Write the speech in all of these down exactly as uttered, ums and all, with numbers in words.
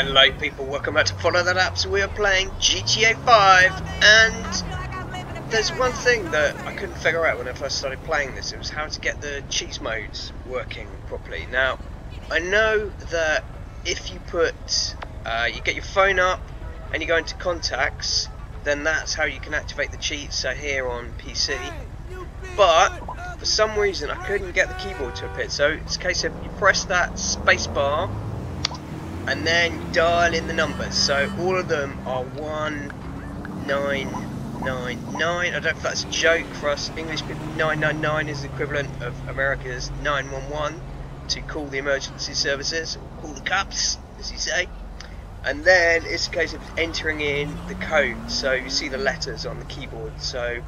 Hello people, welcome back to Follow That Up. So we are playing G T A five, and there's one thing that I couldn't figure out when I first started playing this. It was how to get the cheat modes working properly. Now, I know that if you put, uh, you get your phone up and you go into contacts, then that's how you can activate the cheats, so here on P C. But, for some reason, I couldn't get the keyboard to appear. So, it's a case of you press that space bar, and then dial in the numbers. So all of them are one nine nine nine. I don't know if that's a joke for us English people. nine nine nine is the equivalent of America's nine one one to call the emergency services, or call the cops, as you say. And then it's a case of entering in the code. So you see the letters on the keyboard. So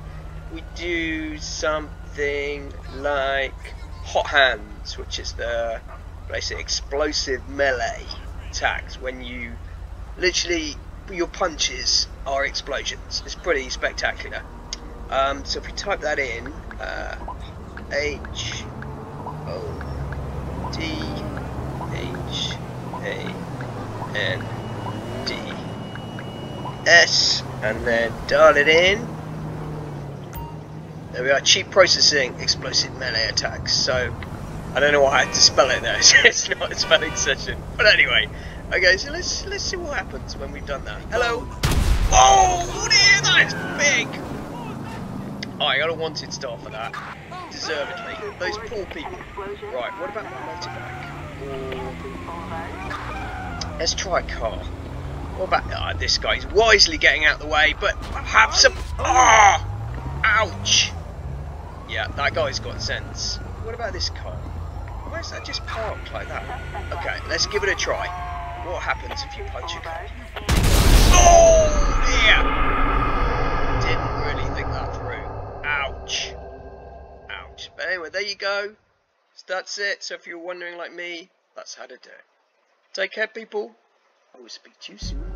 we do something like HOTHANDS, which is the basic explosive melee attacks when you literally your punches are explosions. It's pretty spectacular. Um, so if we type that in, uh, H O D H A N D S, and then dial it in. There we are. Cheap processing explosive melee attacks. So I don't know why I had to spell it there, so it's not a spelling session. But anyway, okay, so let's let's see what happens when we've done that. Hello. Oh dear, that's big. Oh, I got a wanted star for that, deservedly. Those poor people. Right, what about my motorbike? Or let's try a car. What about ah, oh, this guy's wisely getting out of the way, but I have some. Ah, oh, ouch. Yeah, that guy's got sense. What about this car? Why is that just parked like that? Okay, let's give it a try. What happens if you punch a car? Oh dear! Didn't really think that through. Ouch. Ouch. But anyway, there you go. So that's it. So if you're wondering like me, that's how to do it. Take care, people. I will speak to you soon.